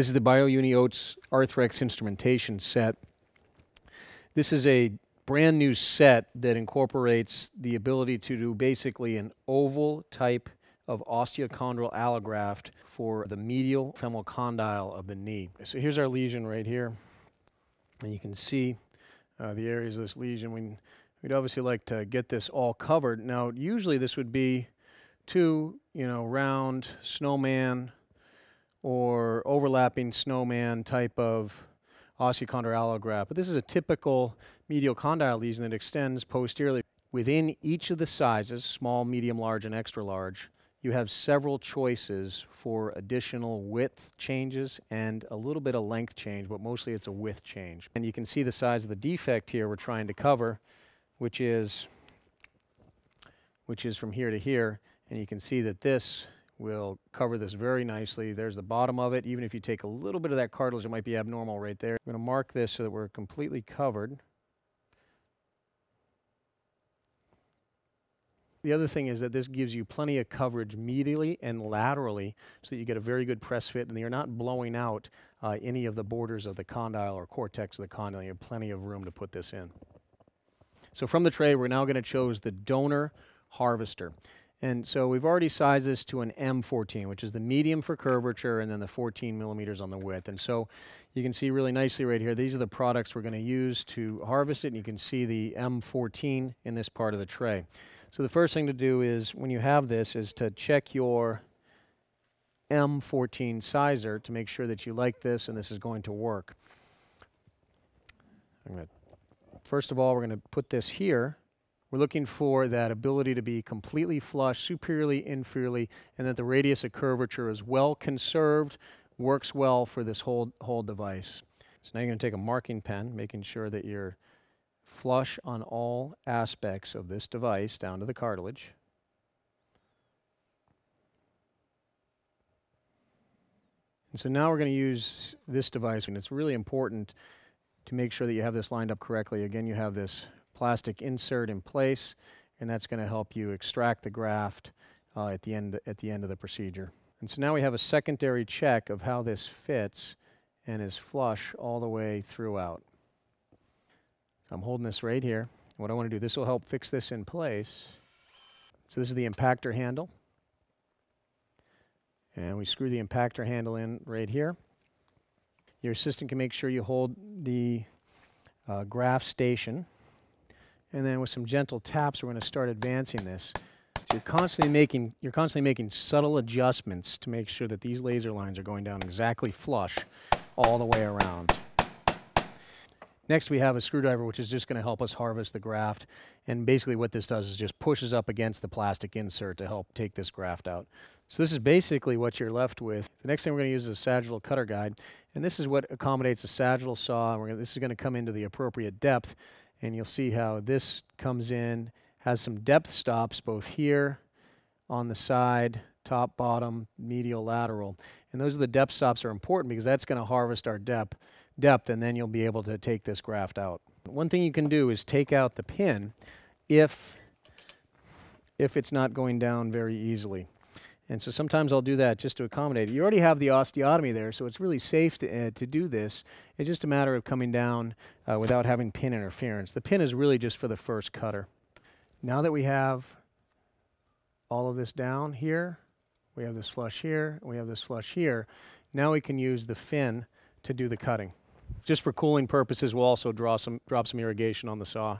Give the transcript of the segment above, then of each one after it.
This is the BioUni OATS Arthrex instrumentation set. This is a brand new set that incorporates the ability to do basically an oval type of osteochondral allograft for the medial femoral condyle of the knee. So here's our lesion right here. And you can see the areas of this lesion. We'd obviously like to get this all covered. Now, usually this would be two, round snowman or overlapping snowman type of osteochondral allograft. But this is a typical medial condyle lesion that extends posteriorly. Within each of the sizes, small, medium, large, and extra large, you have several choices for additional width changes and a little bit of length change, but mostly it's a width change. And you can see the size of the defect here we're trying to cover, which is from here to here. And you can see that this will cover this very nicely. There's the bottom of it. Even if you take a little bit of that cartilage, it might be abnormal right there. I'm going to mark this so that we're completely covered. The other thing is that this gives you plenty of coverage medially and laterally so that you get a very good press fit and you're not blowing out any of the borders of the condyle or cortex of the condyle. You have plenty of room to put this in. So from the tray, we're now going to choose the donor harvester. And so we've already sized this to an M14, which is the medium for curvature and then the 14 millimeters on the width. And so you can see really nicely right here, these are the products we're going to use to harvest it. And you can see the M14 in this part of the tray. So the first thing to do is, when you have this, is to check your M14 sizer to make sure that you like this and this is going to work. First of all, we're going to put this here. We're looking for that ability to be completely flush, superiorly, inferiorly, and that the radius of curvature is well conserved, works well for this whole device. So now you're going to take a marking pen, making sure that you're flush on all aspects of this device down to the cartilage. And so now we're going to use this device, and it's really important to make sure that you have this lined up correctly. Again, you have this plastic insert in place, and that's going to help you extract the graft at the end of the procedure. And so now we have a secondary check of how this fits and is flush all the way throughout. I'm holding this right here. What I want to do, this will help fix this in place. So this is the impactor handle. And we screw the impactor handle in right here. Your assistant can make sure you hold the graft station. And then with some gentle taps, we're going to start advancing this. So you're constantly making subtle adjustments to make sure that these laser lines are going down exactly flush all the way around. Next, we have a screwdriver, which is just going to help us harvest the graft. And basically what this does is just pushes up against the plastic insert to help take this graft out. So this is basically what you're left with. The next thing we're going to use is a sagittal cutter guide. And this is what accommodates a sagittal saw. And this is going to come into the appropriate depth. And you'll see how this comes in, has some depth stops both here on the side, top, bottom, medial, lateral. And those are the depth stops are important because that's going to harvest our depth, and then you'll be able to take this graft out. One thing you can do is take out the pin if it's not going down very easily. And so sometimes I'll do that just to accommodate it. You already have the osteotomy there, so it's really safe to do this. It's just a matter of coming down without having pin interference. The pin is really just for the first cutter. Now that we have all of this down here, we have this flush here, we have this flush here, now we can use the fin to do the cutting. Just for cooling purposes, we'll also drop some irrigation on the saw.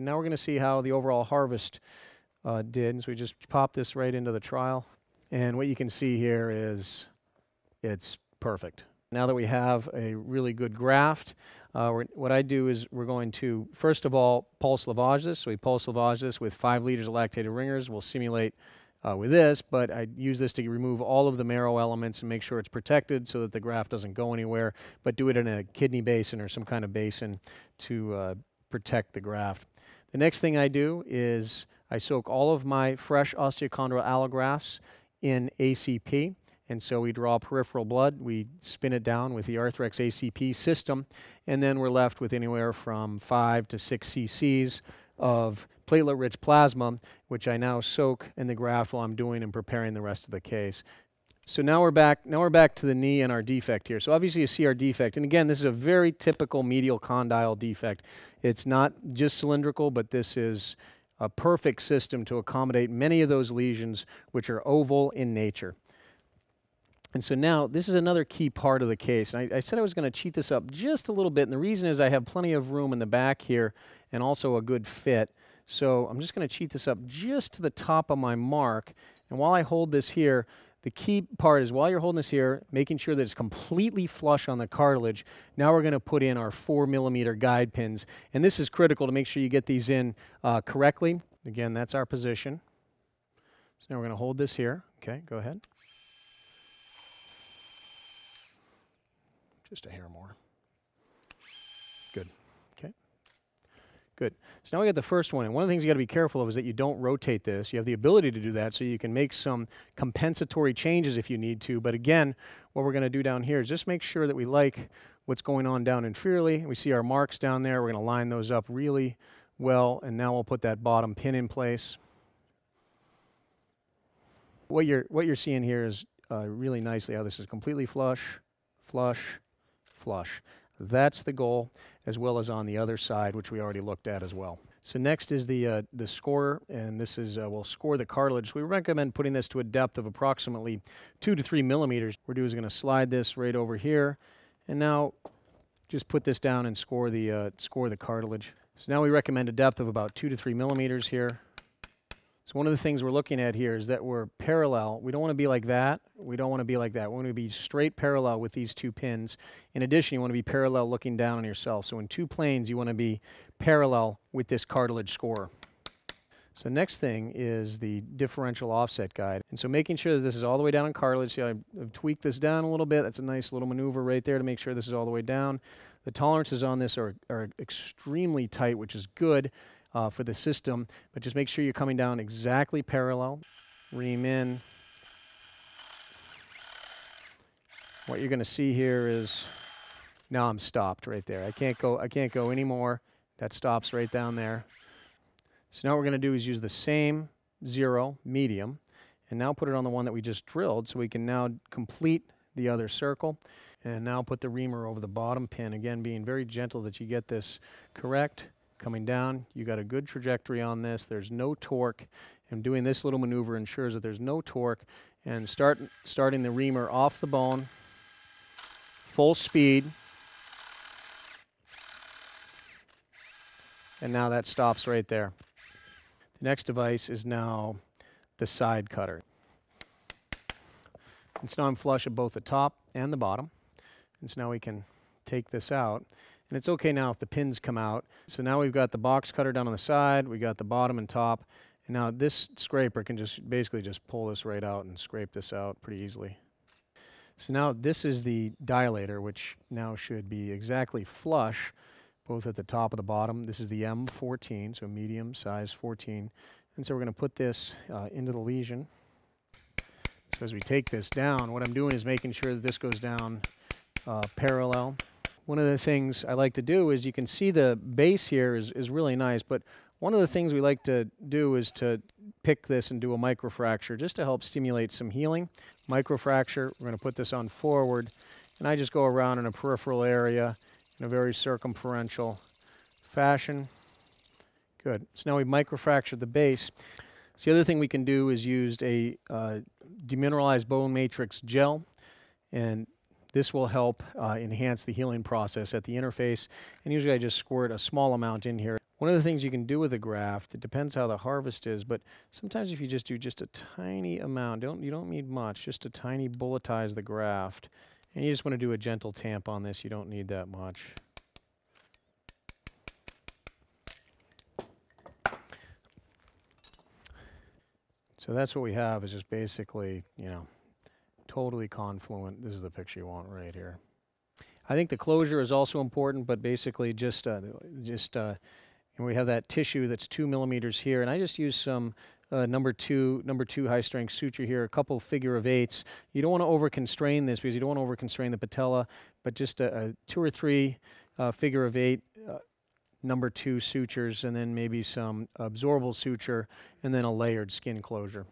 Now we're going to see how the overall harvest did. And so we just pop this right into the trial. And what you can see here is it's perfect. Now that we have a really good graft, what I do is we're going to, first of all, pulse lavage this. So we pulse lavage this with 5 liters of lactated ringers. We'll simulate with this, but I use this to remove all of the marrow elements and make sure it's protected so that the graft doesn't go anywhere, but do it in a kidney basin or some kind of basin to protect the graft. The next thing I do is I soak all of my fresh osteochondral allografts in ACP, and so we draw peripheral blood, we spin it down with the Arthrex ACP system, and then we're left with anywhere from 5 to 6 cc's of platelet-rich plasma, which I now soak in the graft while I'm doing and preparing the rest of the case. So now we're back. Now we're back to the knee and our defect here. So obviously you see our defect, and again, this is a very typical medial condyle defect. It's not just cylindrical, but this is a perfect system to accommodate many of those lesions which are oval in nature. And so now this is another key part of the case. And I said I was going to cheat this up just a little bit, and the reason is I have plenty of room in the back here, and also a good fit. So I'm just going to cheat this up just to the top of my mark. And while I hold this here, the key part is while you're holding this here, making sure that it's completely flush on the cartilage. Now we're going to put in our 4mm guide pins. And this is critical to make sure you get these in correctly. Again, that's our position. So now we're going to hold this here. Okay, go ahead. Just a hair more. Good. Okay. Good. So now we got the first one, and one of the things you got to be careful of is that you don't rotate this. You have the ability to do that, so you can make some compensatory changes if you need to. But again, what we're going to do down here is just make sure that we like what's going on down inferiorly. We see our marks down there. We're going to line those up really well, and now we'll put that bottom pin in place. What you're seeing here is really nicely how this is completely flush, flush, flush. That's the goal, as well as on the other side, which we already looked at as well. So next is the score, and this is we'll score the cartilage. We recommend putting this to a depth of approximately 2 to 3 millimeters. What we're doing is going to slide this right over here, and now just put this down and score the cartilage. So now we recommend a depth of about 2 to 3 millimeters here. So one of the things we're looking at here is that we're parallel. We don't want to be like that. We don't want to be like that. We want to be straight parallel with these two pins. In addition, you want to be parallel looking down on yourself. So in two planes, you want to be parallel with this cartilage score. So next thing is the differential offset guide. And so making sure that this is all the way down in cartilage. See, I've tweaked this down a little bit. That's a nice little maneuver right there to make sure this is all the way down. The tolerances on this are extremely tight, which is good for the system, but just make sure you're coming down exactly parallel. Ream in. What you're going to see here is, now I'm stopped right there. I can't go anymore. That stops right down there. So now what we're going to do is use the same zero medium and now put it on the one that we just drilled, so we can now complete the other circle. And now put the reamer over the bottom pin, again being very gentle that you get this correct. Coming down, you got a good trajectory on this. There's no torque, and doing this little maneuver ensures that there's no torque. And starting the reamer off the bone, full speed. And now that stops right there. The next device is now the side cutter. And so now I'm flush at both the top and the bottom. And so now we can take this out. And it's okay now if the pins come out. So now we've got the box cutter down on the side, we got the bottom and top. And now this scraper can just basically just pull this right out and scrape this out pretty easily. So now this is the dilator, which now should be exactly flush both at the top and the bottom. This is the M14, so medium size 14. And so we're going to put this into the lesion. So as we take this down, what I'm doing is making sure that this goes down parallel. One of the things I like to do is, you can see the base here is really nice, but one of the things we like to do is to pick this and do a microfracture just to help stimulate some healing. Microfracture, we're going to put this on forward, and I just go around in a peripheral area in a very circumferential fashion. Good. So now we've microfractured the base. So the other thing we can do is use a demineralized bone matrix gel, and this will help enhance the healing process at the interface. And usually I just squirt a small amount in here. One of the things you can do with a graft, it depends how the harvest is, but sometimes if you just do just a tiny amount, you don't need much, just a tiny bulletize the graft. And you just want to do a gentle tamp on this. You don't need that much. So that's what we have, is just basically, you know, totally confluent. This is the picture you want right here. I think the closure is also important, but basically and we have that tissue that's 2 millimeters here, and I just use some number two high-strength suture here, a couple figure-of-8s. You don't want to over-constrain this, because you don't want to over-constrain the patella, but just a 2 or 3 figure-of-8 number 2 sutures, and then maybe some absorbable suture, and then a layered skin closure.